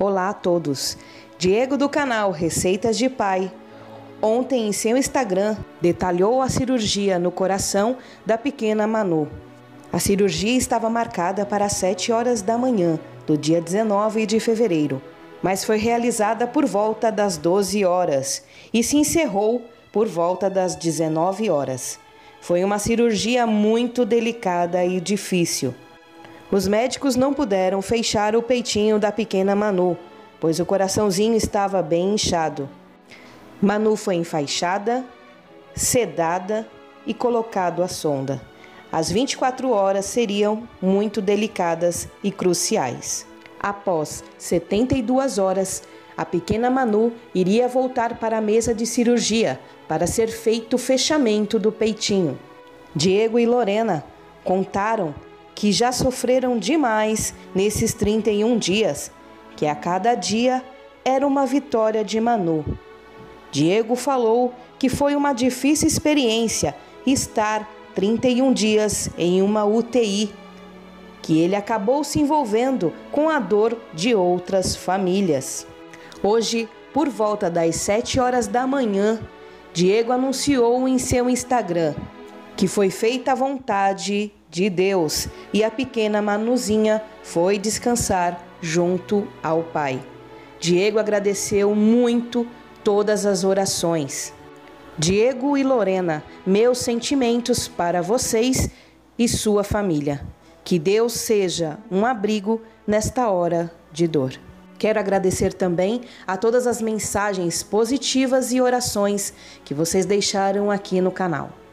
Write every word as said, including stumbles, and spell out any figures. Olá a todos, Diego do canal Receitas de Pai. Ontem em seu Instagram detalhou a cirurgia no coração da pequena Manu. A cirurgia estava marcada para as sete horas da manhã do dia dezenove de fevereiro, mas foi realizada por volta das doze horas e se encerrou por volta das dezenove horas. Foi uma cirurgia muito delicada e difícil. Os médicos não puderam fechar o peitinho da pequena Manu, pois o coraçãozinho estava bem inchado. Manu foi enfaixada, sedada e colocado a sonda. As vinte e quatro horas seriam muito delicadas e cruciais. Após setenta e duas horas, a pequena Manu iria voltar para a mesa de cirurgia para ser feito o fechamento do peitinho. Diego e Lorena contaram que já sofreram demais nesses trinta e um dias, que a cada dia era uma vitória de Manu. Diego falou que foi uma difícil experiência estar trinta e um dias em uma U T I, que ele acabou se envolvendo com a dor de outras famílias. Hoje, por volta das sete horas da manhã, Diego anunciou em seu Instagram que foi feita a vontade de Deus e a pequena Manuzinha foi descansar junto ao pai. Diego agradeceu muito todas as orações. Diego e Lorena, meus sentimentos para vocês e sua família. Que Deus seja um abrigo nesta hora de dor. Quero agradecer também a todas as mensagens positivas e orações que vocês deixaram aqui no canal.